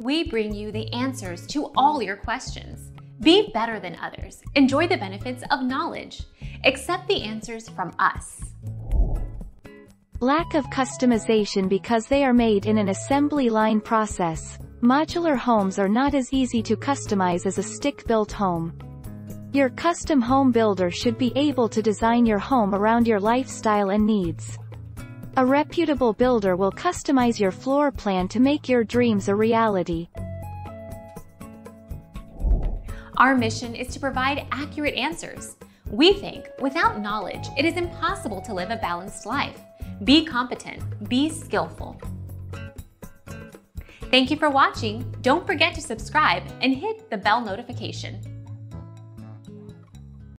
we bring you the answers to all your questions. Be better than others. Enjoy the benefits of knowledge. Accept the answers from us. Lack of customization because they are made in an assembly line process. Modular homes are not as easy to customize as a stick-built home. Your custom home builder should be able to design your home around your lifestyle and needs. A reputable builder will customize your floor plan to make your dreams a reality. Our mission is to provide accurate answers. We think without knowledge, it is impossible to live a balanced life. Be competent, be skillful. Thank you for watching. Don't forget to subscribe and hit the bell notification.